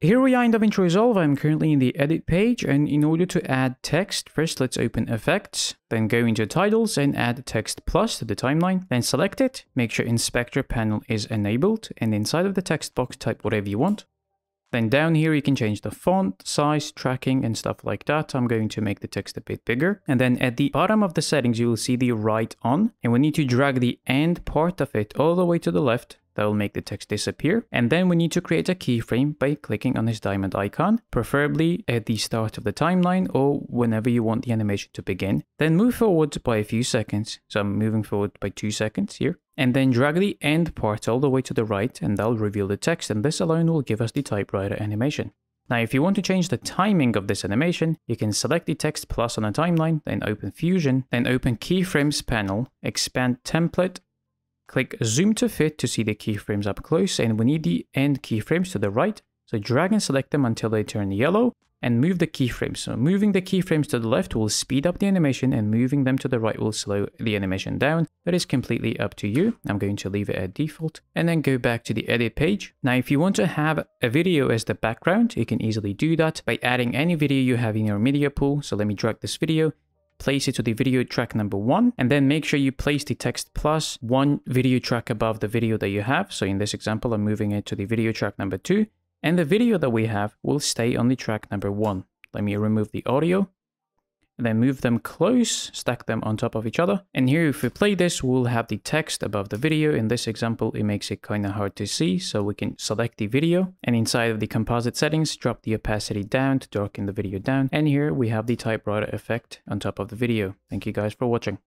Here we are in DaVinci Resolve. I'm currently in the edit page, and in order to add text, first let's open effects, then go into titles and add text plus to the timeline, then select it, make sure inspector panel is enabled, and inside of the text box type whatever you want. Then down here you can change the font, size, tracking and stuff like that. I'm going to make the text a bit bigger. And then at the bottom of the settings you will see the right on, and we need to drag the end part of it all the way to the left. That will make the text disappear. And then we need to create a keyframe by clicking on this diamond icon, preferably at the start of the timeline or whenever you want the animation to begin. Then move forward by a few seconds. So I'm moving forward by 2 seconds here. And then drag the end part all the way to the right, and that'll reveal the text, and this alone will give us the typewriter animation. Now, if you want to change the timing of this animation, you can select the text plus on a timeline, then open Fusion, then open Keyframes panel, expand Template, click Zoom to fit to see the keyframes up close, and we need the end keyframes to the right, so drag and select them until they turn yellow, and move the keyframes. So moving the keyframes to the left will speed up the animation, and moving them to the right will slow the animation down. That is completely up to you. I'm going to leave it at default, and then go back to the edit page. Now, if you want to have a video as the background, you can easily do that by adding any video you have in your media pool. So let me drag this video, place it to the video track number 1, and then make sure you place the text plus one video track above the video that you have. So in this example, I'm moving it to the video track number 2, and the video that we have will stay on the track number 1. Let me remove the audio, and then move them close, stack them on top of each other. And here, if we play this, we'll have the text above the video. In this example, it makes it kind of hard to see, so we can select the video, and inside of the composite settings, drop the opacity down to darken the video down. And here we have the typewriter effect on top of the video. Thank you guys for watching.